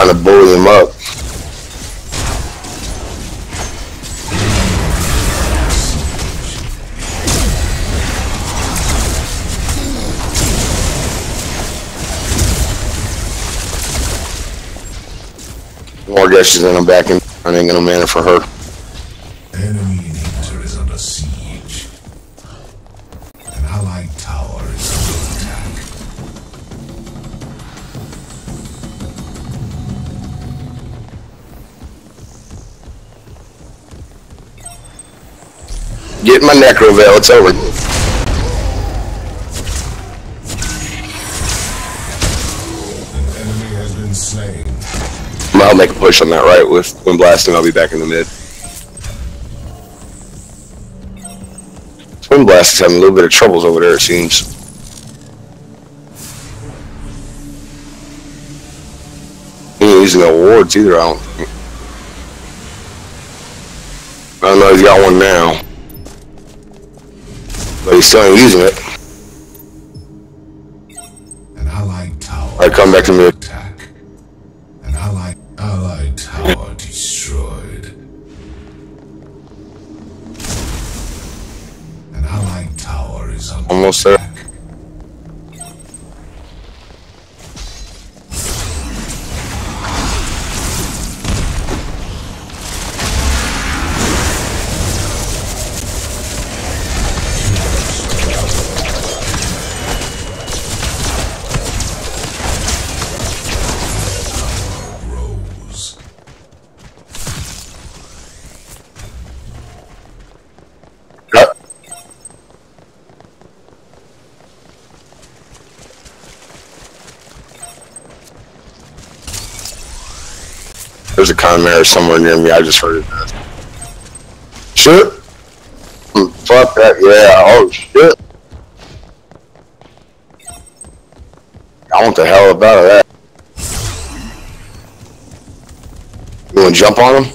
trying to bully him up. More gushes and I'm back in. I ain't gonna manage for her. Enemy inhibitor is under siege. An allied tower is under attack. Get my necro veil, it's over. I'll make a push on that right with Twin Blast, and I'll be back in the mid. Twin Blast is having a little bit of troubles over there, it seems. He ain't using no wards either, I don't think. I don't know if he's got one now. But he still ain't using it. Alright, come back to mid. Almost there. There's a chimera somewhere near me, I just heard it. Shit! Fuck that, yeah, oh shit! I want the hell out of that. You wanna jump on him?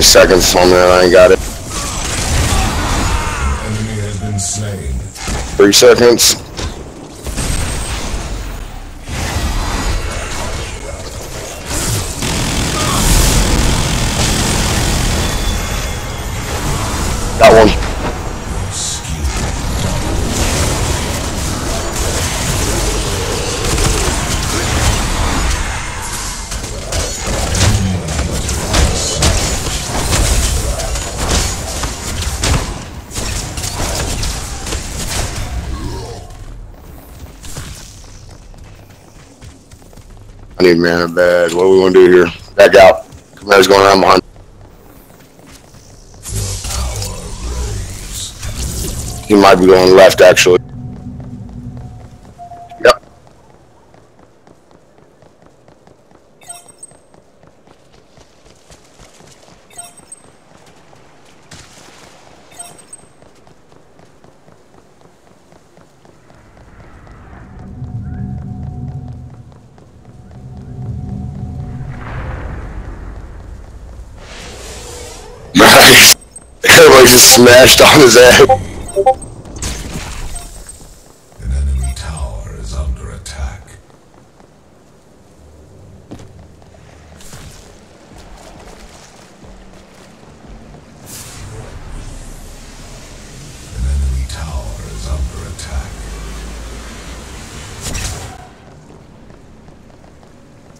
Seconds on there, I ain't got it. 3 seconds. Got one. I need mana bad. What are we going to do here? Back out. Commander's going around behind. He might be going left, actually. Yep. Everybody just smashed on his head. An enemy tower is under attack. An enemy tower is under attack.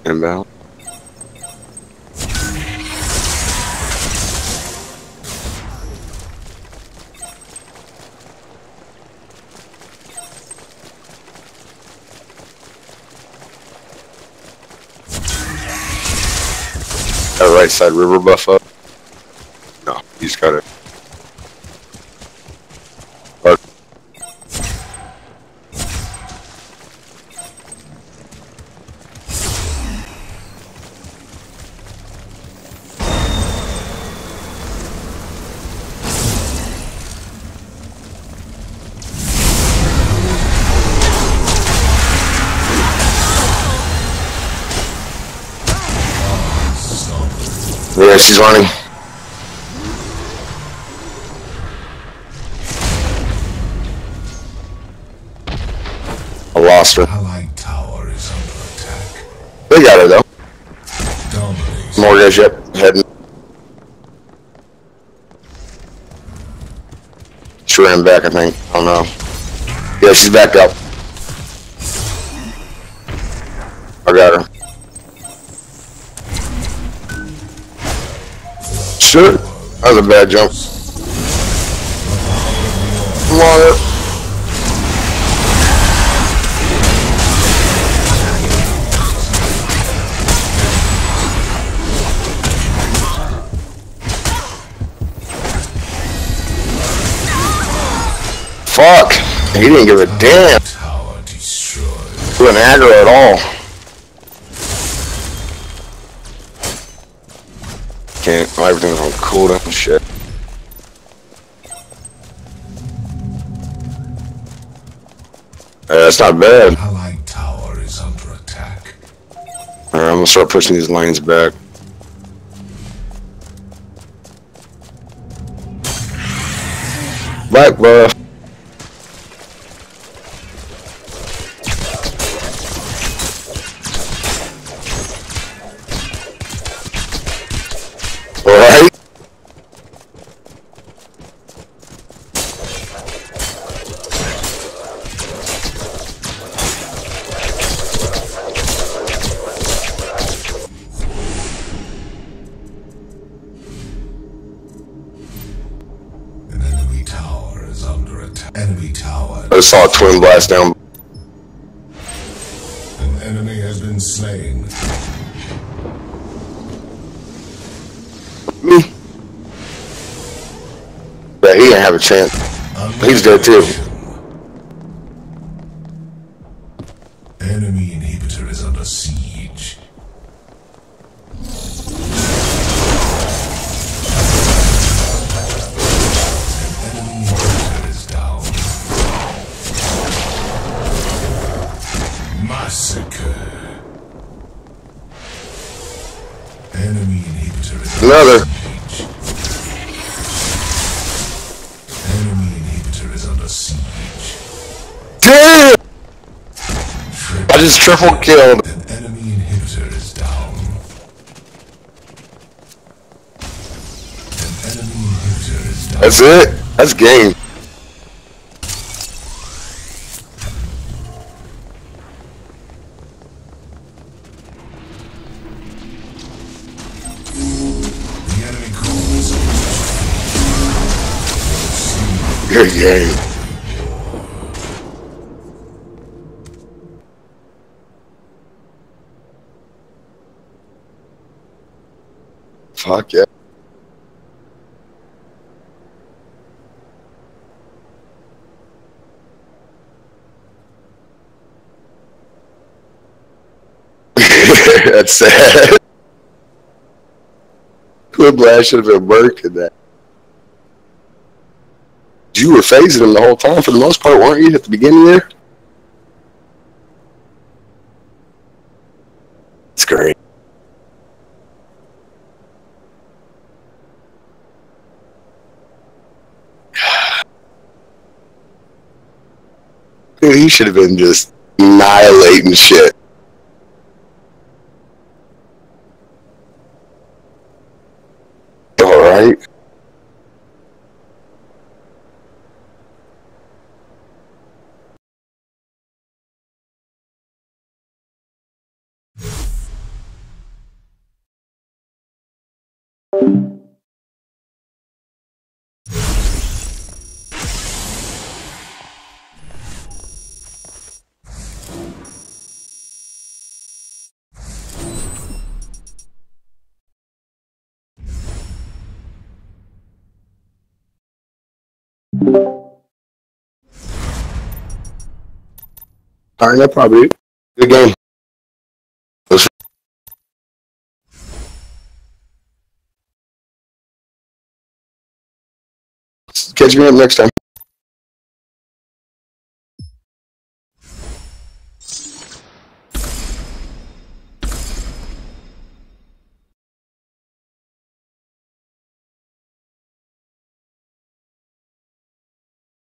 And now? That right side river buff up? No, he's got it. Yeah, she's running. I lost her. Allied tower is under attack. They got her though. Mortgage, yep, heading. She ran back, I think. I don't know. Yeah, she's back up. I got her. Shit, that was a bad jump. Come on up. Fuck! He didn't give a damn. He wasn't aggro at all. Can't, everything's on cooldown and shit. That's not bad. Allied tower is under attack. Alright, I'm gonna start pushing these lanes back. Back, bruh. I saw a twin blast down. An enemy has been slain. Me? Yeah, he didn't have a chance. He's dead too. Enemy inhibitor is under siege. Enemy inhibitor is another. Enemy inhibitor is under siege. Damn! I just triple killed. An enemy inhibitor is down. An enemy inhibitor is down. That's it. That's game. Good game. Fuck yeah. That's sad. Twin Blast should have been working that. You were phasing him the whole time for the most part, weren't you, at the beginning there? It's great. Dude, he should have been just annihilating shit. Alright. Alright, that probably is. Good game. Catch me up next time.